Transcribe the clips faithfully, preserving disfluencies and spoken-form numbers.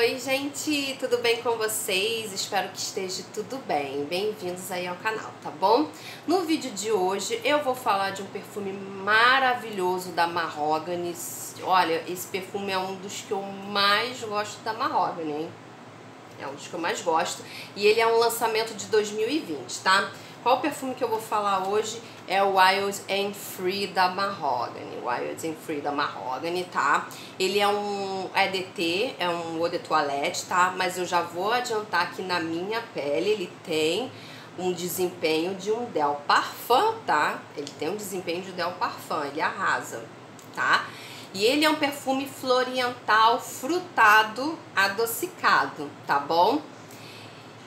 Oi gente, tudo bem com vocês? Espero que esteja tudo bem, bem-vindos aí ao canal, tá bom? No vídeo de hoje eu vou falar de um perfume maravilhoso da Mahogany. Olha, esse perfume é um dos que eu mais gosto da Mahogany, hein? É um dos que eu mais gosto e ele é um lançamento de dois mil e vinte, tá? Qual perfume que eu vou falar hoje é o Wild and Free da Mahogany, Wild and Free da Mahogany, tá? Ele é um E D T, é um eau de toilette, tá? Mas eu já vou adiantar que na minha pele ele tem um desempenho de um Del Parfum, tá? Ele tem um desempenho de Del Parfum, ele arrasa, tá? E ele é um perfume floriental, frutado, adocicado, tá bom?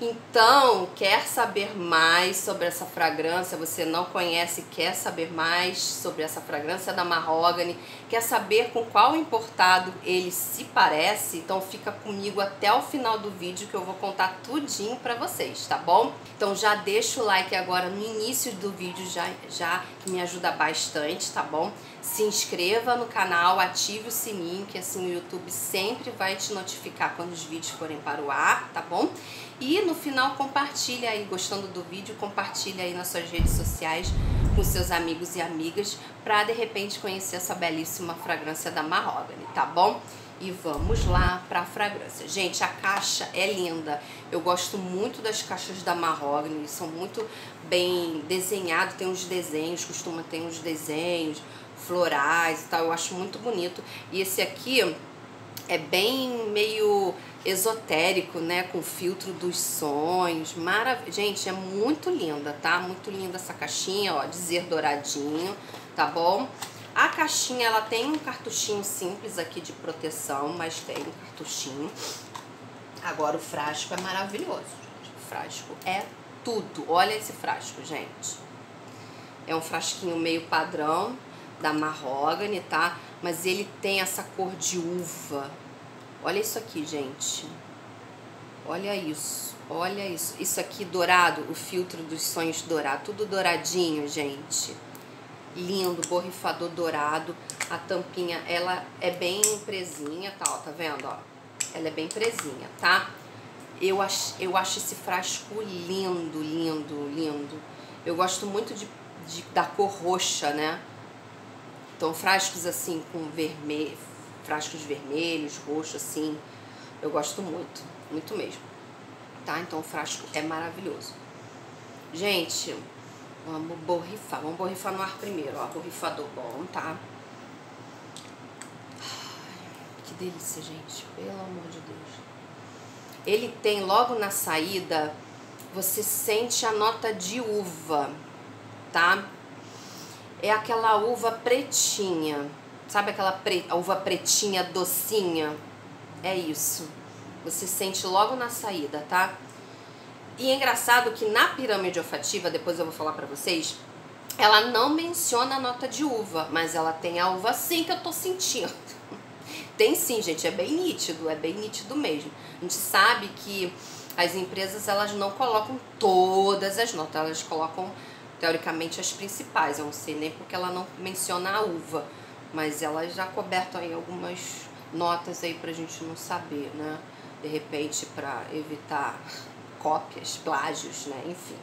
Então, quer saber mais sobre essa fragrância? Você não conhece, quer saber mais sobre essa fragrância da Mahogany? Quer saber com qual importado ele se parece? Então fica comigo até o final do vídeo que eu vou contar tudinho pra vocês, tá bom? Então já deixa o like agora no início do vídeo, já, já que me ajuda bastante, tá bom? Se inscreva no canal, ative o sininho, que assim o YouTube sempre vai te notificar quando os vídeos forem para o ar, tá bom? E no final compartilha aí, gostando do vídeo, compartilha aí nas suas redes sociais com seus amigos e amigas para de repente conhecer essa belíssima fragrância da Mahogany, tá bom? E vamos lá para a fragrância. Gente, a caixa é linda. Eu gosto muito das caixas da Mahogany, são muito bem desenhadas, tem uns desenhos, costuma ter uns desenhos florais e tal, eu acho muito bonito. E esse aqui é bem meio esotérico, né? Com filtro dos sonhos. Maravilha. Gente, é muito linda, tá? Muito linda essa caixinha, ó, dizer douradinho, tá bom? A caixinha, ela tem um cartuchinho simples aqui de proteção, mas tem um cartuchinho. Agora o frasco é maravilhoso, gente. O frasco é tudo. Olha esse frasco, gente. É um frasquinho meio padrão da Mahogany, tá? Mas ele tem essa cor de uva. Olha isso aqui, gente. Olha isso, olha isso. Isso aqui dourado, o filtro dos sonhos dourado. Tudo douradinho, gente. Lindo, borrifador dourado. A tampinha, ela é bem presinha, tá? Ó, tá vendo, ó? Ela é bem presinha, tá? Eu acho, eu acho esse frasco lindo, lindo, lindo. Eu gosto muito de, de, da cor roxa, né? Então, frascos assim com vermelho, frascos vermelhos, roxo assim, eu gosto muito, muito mesmo, tá? Então o frasco é maravilhoso. Gente, vamos borrifar, vamos borrifar no ar primeiro, ó, borrifador bom, tá? Ai, que delícia, gente, pelo amor de Deus. Ele tem, logo na saída, você sente a nota de uva, tá? É aquela uva pretinha, sabe aquela pre... uva pretinha, docinha? É isso, você sente logo na saída, tá? E é engraçado que na pirâmide olfativa, depois eu vou falar pra vocês, ela não menciona a nota de uva, mas ela tem a uva sim que eu tô sentindo. Tem sim, gente, é bem nítido, é bem nítido mesmo. A gente sabe que as empresas, elas não colocam todas as notas, elas colocam... teoricamente as principais, eu não sei nem porque ela não menciona a uva, mas ela já coberta aí algumas notas aí pra gente não saber, né? De repente pra evitar cópias, plágios, né? Enfim.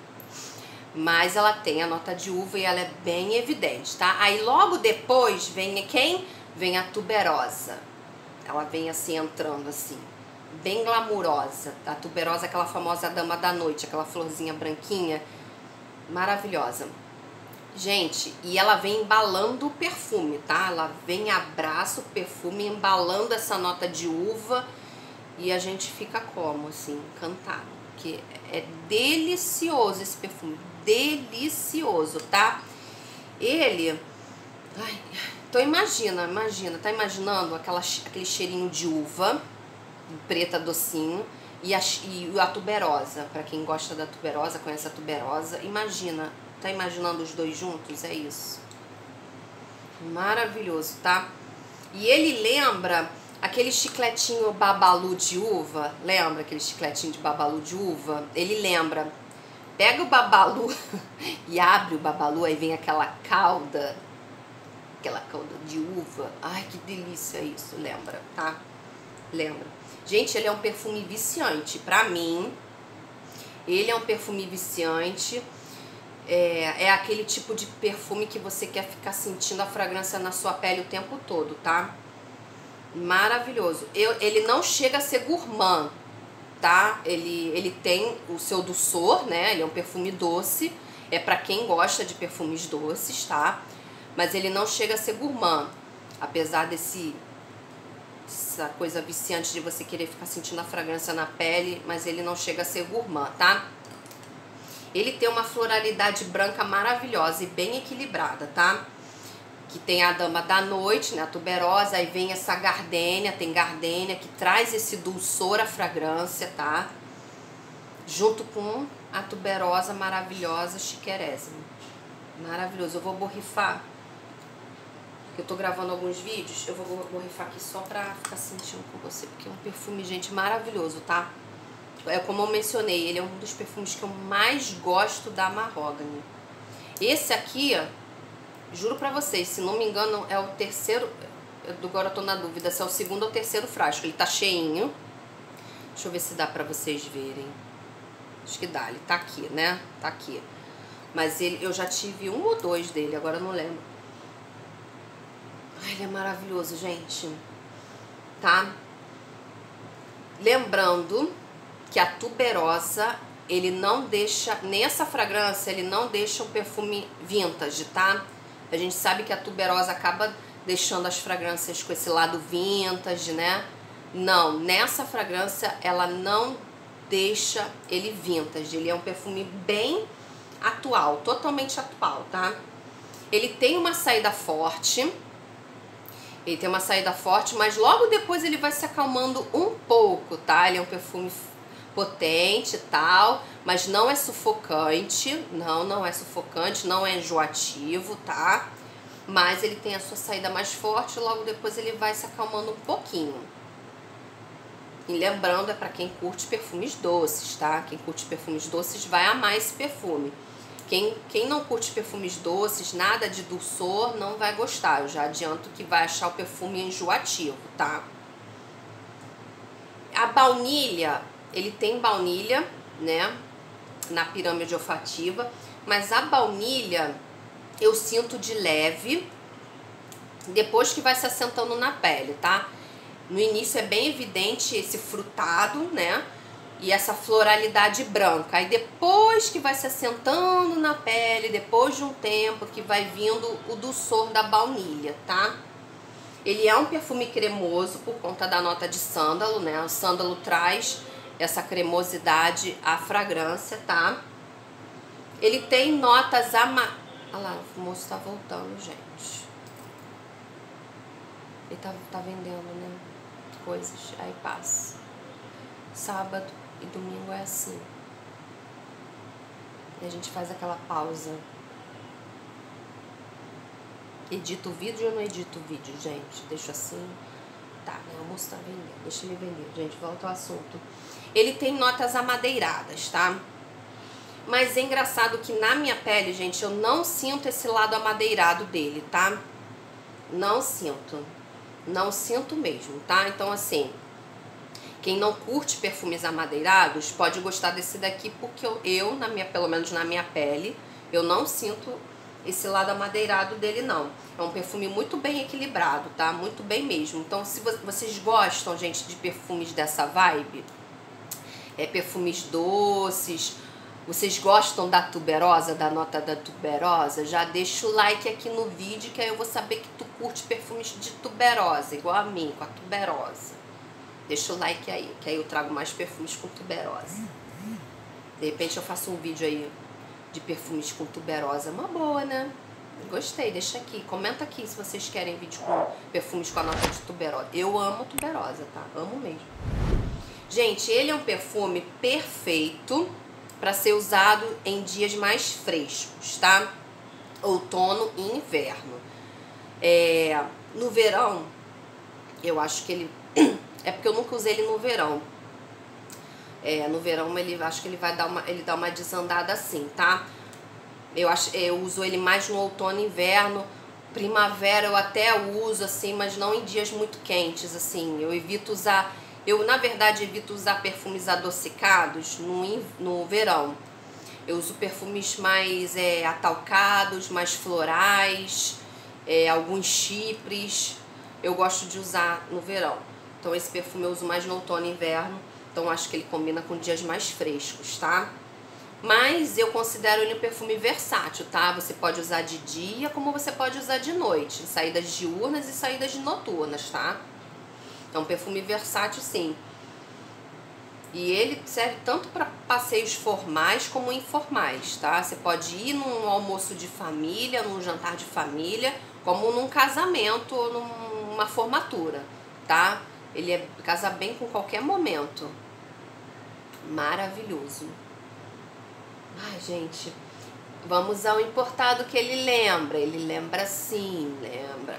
Mas ela tem a nota de uva e ela é bem evidente, tá? Aí logo depois vem quem? Vem a tuberosa. Ela vem assim entrando assim, bem glamurosa. A tuberosa é aquela famosa dama da noite, aquela florzinha branquinha. Maravilhosa. Gente, e ela vem embalando o perfume, tá? Ela vem, abraça o perfume, embalando essa nota de uva. E a gente fica como? Assim, encantado. Porque é delicioso esse perfume. Delicioso, tá? Ele... Ai, então imagina, imagina. Tá imaginando aquela, aquele cheirinho de uva, preta docinho. E a, e a tuberosa, pra quem gosta da tuberosa, conhece a tuberosa, imagina, tá imaginando os dois juntos? É isso. Maravilhoso, tá? E ele lembra aquele chicletinho Babalu de uva, lembra aquele chicletinho de Babalu de uva? Ele lembra, pega o Babalu e abre o Babalu, aí vem aquela calda, aquela calda de uva, ai que delícia isso, lembra, tá? lembra? Gente, ele é um perfume viciante. Pra mim, ele é um perfume viciante. É, é aquele tipo de perfume que você quer ficar sentindo a fragrância na sua pele o tempo todo, tá? Maravilhoso. Eu, ele não chega a ser gourmand, tá? Ele, ele tem o seu doçor, né? Ele é um perfume doce. É pra quem gosta de perfumes doces, tá? Mas ele não chega a ser gourmand. Apesar desse... essa coisa viciante de você querer ficar sentindo a fragrância na pele, mas ele não chega a ser gourmand, tá? Ele tem uma floralidade branca maravilhosa e bem equilibrada, tá? Que tem a dama da noite, né? A tuberosa, aí vem essa gardênia, tem gardênia que traz esse dulçor à fragrância, tá? Junto com a tuberosa maravilhosa, chiquerésima. Maravilhoso. Eu vou borrifar. Eu tô gravando alguns vídeos, eu vou borrifar aqui só pra ficar sentindo com você, porque é um perfume, gente, maravilhoso, tá? É como eu mencionei, ele é um dos perfumes que eu mais gosto da Mahogany. Esse aqui, ó, juro pra vocês, se não me engano, é o terceiro... Agora eu tô na dúvida se é o segundo ou o terceiro frasco. Ele tá cheinho. Deixa eu ver se dá pra vocês verem. Acho que dá, ele tá aqui, né? Tá aqui. Mas ele, eu já tive um ou dois dele, agora eu não lembro. Ai, ele é maravilhoso, gente, tá? Lembrando que a tuberosa, ele não deixa, nem essa fragrância, ele não deixa o perfume vintage, tá? A gente sabe que a tuberosa acaba deixando as fragrâncias com esse lado vintage, né? Não, nessa fragrância, ela não deixa ele vintage, ele é um perfume bem atual, totalmente atual, tá? Ele tem uma saída forte... Ele tem uma saída forte, mas logo depois ele vai se acalmando um pouco, tá? Ele é um perfume potente e tal, mas não é sufocante, não, não é sufocante, não é enjoativo, tá? Mas ele tem a sua saída mais forte, logo depois ele vai se acalmando um pouquinho. E lembrando, é pra quem curte perfumes doces, tá? Quem curte perfumes doces vai amar esse perfume. Quem, quem não curte perfumes doces, nada de dulçor, não vai gostar. Eu já adianto que vai achar o perfume enjoativo, tá? A baunilha, ele tem baunilha, né? Na pirâmide olfativa. Mas a baunilha, eu sinto de leve, depois que vai se assentando na pele, tá? No início é bem evidente esse frutado, né? E essa floralidade branca. Aí depois que vai se assentando na pele, depois de um tempo, que vai vindo o dulçor da baunilha, tá? Ele é um perfume cremoso por conta da nota de sândalo, né? O sândalo traz essa cremosidade à fragrância, tá? Ele tem notas ama... Olha lá, o moço tá voltando, gente. Ele tá, tá vendendo, né? Coisas, aí passa. Sábado e domingo é assim. E a gente faz aquela pausa. Edito o vídeo ou não edito o vídeo, gente? Deixo assim. Tá, né? O moço tá vendendo. Deixa ele vender, gente. Volta ao assunto. Ele tem notas amadeiradas, tá? Mas é engraçado que na minha pele, gente, eu não sinto esse lado amadeirado dele, tá? Não sinto. Não sinto mesmo, tá? Então, assim... Quem não curte perfumes amadeirados pode gostar desse daqui, porque eu, eu na minha, pelo menos na minha pele, eu não sinto esse lado amadeirado dele, não. É um perfume muito bem equilibrado, tá? Muito bem mesmo. Então, se vo- vocês gostam, gente, de perfumes dessa vibe, é, perfumes doces, vocês gostam da tuberosa, da nota da tuberosa, já deixa o like aqui no vídeo, que aí eu vou saber que tu curte perfumes de tuberosa, igual a mim, com a tuberosa. Deixa o like aí, que aí eu trago mais perfumes com tuberosa. De repente eu faço um vídeo aí de perfumes com tuberosa. Uma boa, né? Gostei, deixa aqui. Comenta aqui se vocês querem vídeo com perfumes com a nota de tuberosa. Eu amo tuberosa, tá? Amo mesmo. Gente, ele é um perfume perfeito pra ser usado em dias mais frescos, tá? Outono e inverno. É... No verão, eu acho que ele... É porque eu nunca usei ele no verão. É, no verão ele acho que ele vai dar uma, ele dá uma desandada assim, tá? Eu acho, eu uso ele mais no outono e inverno, primavera eu até uso, assim, mas não em dias muito quentes, assim. Eu evito usar... Eu, na verdade, evito usar perfumes adocicados no, no verão. Eu uso perfumes mais é, atalcados, mais florais, é, alguns chipres. Eu gosto de usar no verão. Então, esse perfume eu uso mais no outono e inverno. Então, acho que ele combina com dias mais frescos, tá? Mas eu considero ele um perfume versátil, tá? Você pode usar de dia, como você pode usar de noite. Em saídas diurnas e saídas noturnas, tá? É um perfume versátil, sim. E ele serve tanto para passeios formais como informais, tá? Você pode ir num almoço de família, num jantar de família, como num casamento ou numa formatura, tá? Ele é, casa bem com qualquer momento. Maravilhoso. Ai, gente. Vamos ao importado que ele lembra. Ele lembra sim, lembra.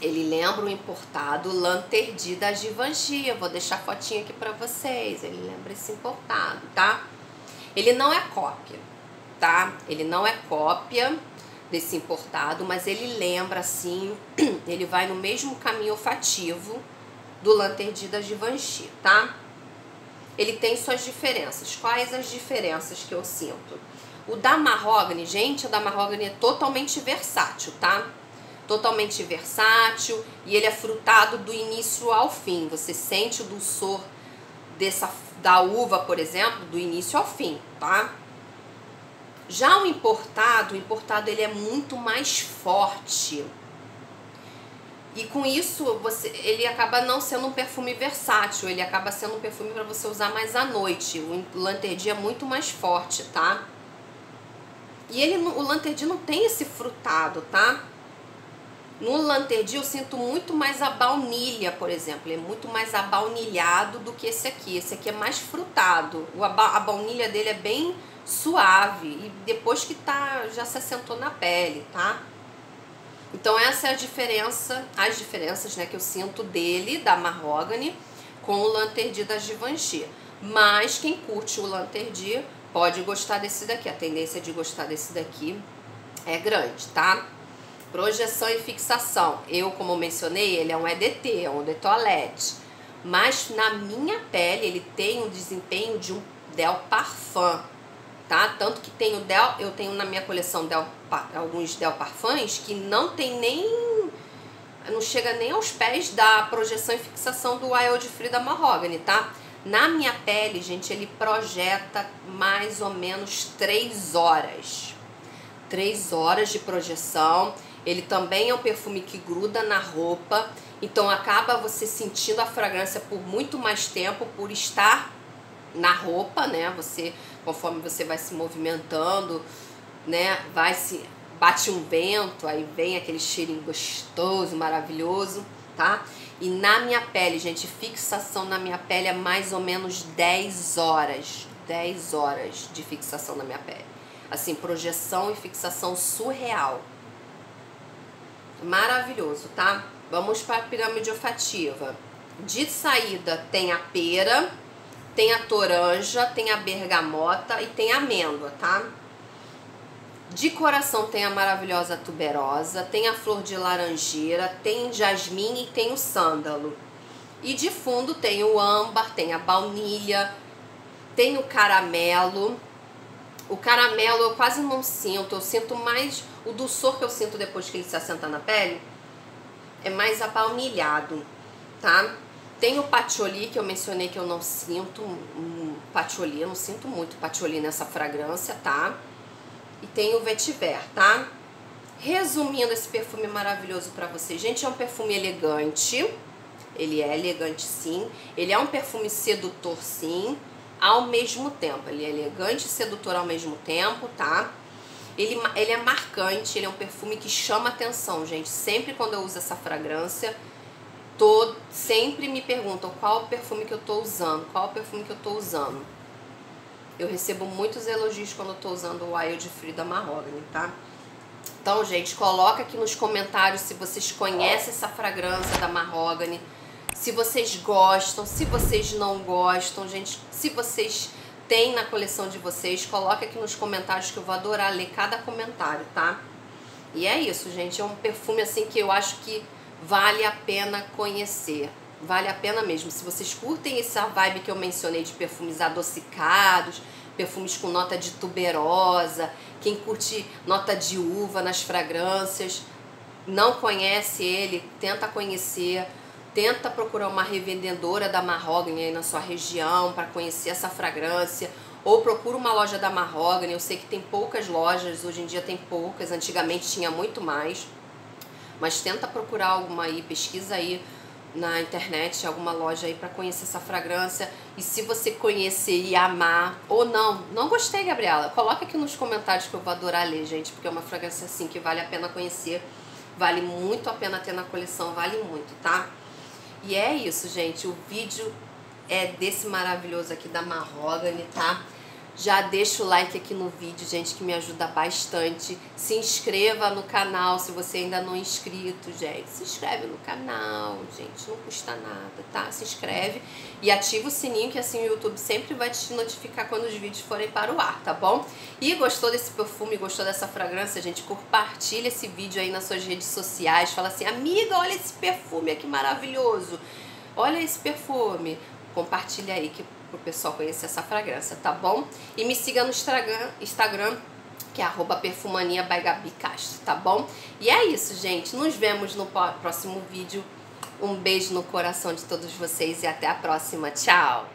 Ele lembra o importado L'Interdit da Givenchy. Eu vou deixar a fotinha aqui pra vocês. Ele lembra esse importado, tá? Ele não é cópia, tá? Ele não é cópia desse importado, mas ele lembra, assim, ele vai no mesmo caminho olfativo do L'Interdit da Givenchy, tá? Ele tem suas diferenças. Quais as diferenças que eu sinto? O da Mahogany, gente, o da Mahogany é totalmente versátil, tá? Totalmente versátil, e ele é frutado do início ao fim. Você sente o dulçor dessa, da uva, por exemplo, do início ao fim, tá? Já o importado, o importado ele é muito mais forte. E com isso, você, ele acaba não sendo um perfume versátil, ele acaba sendo um perfume para você usar mais à noite. O L'Interdit é muito mais forte, tá? E ele, o L'Interdit não tem esse frutado, tá? No L'Interdit eu sinto muito mais a baunilha, por exemplo. Ele é muito mais abaunilhado do que esse aqui. Esse aqui é mais frutado. O, a baunilha dele é bem suave. E depois que tá, já se assentou na pele, tá? Então essa é a diferença, as diferenças, né, que eu sinto dele, da Mahogany, com o L'Interdit da Givenchy. Mas quem curte o L'Interdit pode gostar desse daqui. A tendência de gostar desse daqui é grande, tá? Projeção e fixação. Eu, como eu mencionei, ele é um E D T, é um de toilette. Mas na minha pele ele tem o desempenho de um Del Parfum, tá? Tanto que tenho Del, eu tenho na minha coleção Del, alguns Del Parfums que não tem nem, não chega nem aos pés da projeção e fixação do Wild and Free da Mahogany, tá? Na minha pele, gente, ele projeta mais ou menos três horas. três horas de projeção. Ele também é um perfume que gruda na roupa, então acaba você sentindo a fragrância por muito mais tempo, por estar na roupa, né? Você, conforme você vai se movimentando, né? Vai se... bate um vento, aí vem aquele cheirinho gostoso, maravilhoso, tá? E na minha pele, gente, fixação na minha pele é mais ou menos dez horas. dez horas de fixação na minha pele. Assim, projeção e fixação surreal. Maravilhoso, tá? Vamos para a pirâmide olfativa. De saída tem a pera, tem a toranja, tem a bergamota e tem a amêndoa, tá? De coração tem a maravilhosa tuberosa, tem a flor de laranjeira, tem jasmim e tem o sândalo. E de fundo tem o âmbar, tem a baunilha, tem o caramelo. O caramelo eu quase não sinto, eu sinto mais... O dulçor que eu sinto depois que ele se assenta na pele é mais abaunilhado, tá? Tem o patchouli, que eu mencionei que eu não sinto um patchouli, eu não sinto muito patchouli nessa fragrância, tá? E tem o vetiver, tá? Resumindo esse perfume maravilhoso pra vocês, gente, é um perfume elegante, ele é elegante sim, ele é um perfume sedutor sim, ao mesmo tempo, ele é elegante e sedutor ao mesmo tempo, tá? Ele, ele é marcante, ele é um perfume que chama atenção, gente. Sempre quando eu uso essa fragrância, tô, sempre me perguntam qual o perfume que eu tô usando, qual o perfume que eu tô usando. Eu recebo muitos elogios quando eu tô usando o Wild and Free da Mahogany, tá? Então, gente, coloca aqui nos comentários se vocês conhecem essa fragrância da Mahogany, se vocês gostam, se vocês não gostam, gente, se vocês... tem na coleção de vocês, coloca aqui nos comentários que eu vou adorar ler cada comentário, tá? E é isso, gente. É um perfume assim que eu acho que vale a pena conhecer. Vale a pena mesmo. Se vocês curtem essa vibe que eu mencionei de perfumes adocicados, perfumes com nota de tuberosa, quem curte nota de uva nas fragrâncias, não conhece ele, tenta conhecer, tenta procurar uma revendedora da Mahogany aí na sua região para conhecer essa fragrância, ou procura uma loja da Mahogany. Eu sei que tem poucas lojas, hoje em dia tem poucas, antigamente tinha muito mais, mas tenta procurar alguma aí, pesquisa aí na internet, alguma loja aí para conhecer essa fragrância. E se você conhecer e amar, ou não, não gostei, Gabriela, coloca aqui nos comentários que eu vou adorar ler, gente, porque é uma fragrância assim que vale a pena conhecer, vale muito a pena ter na coleção, vale muito, tá? E é isso, gente, o vídeo é desse maravilhoso aqui da Mahogany, tá? Já deixa o like aqui no vídeo, gente, que me ajuda bastante. Se inscreva no canal se você ainda não é inscrito, gente. Se inscreve no canal, gente, não custa nada, tá? Se inscreve e ativa o sininho, que assim o YouTube sempre vai te notificar quando os vídeos forem para o ar, tá bom? E gostou desse perfume, gostou dessa fragrância, gente, compartilha esse vídeo aí nas suas redes sociais. Fala assim, amiga, olha esse perfume, que maravilhoso. Olha esse perfume. Compartilha aí que pro pessoal conhecer essa fragrância, tá bom? E me siga no Instagram, Instagram que é arroba perfumania by Gabi Castro, tá bom? E é isso, gente. Nos vemos no próximo vídeo. Um beijo no coração de todos vocês e até a próxima. Tchau!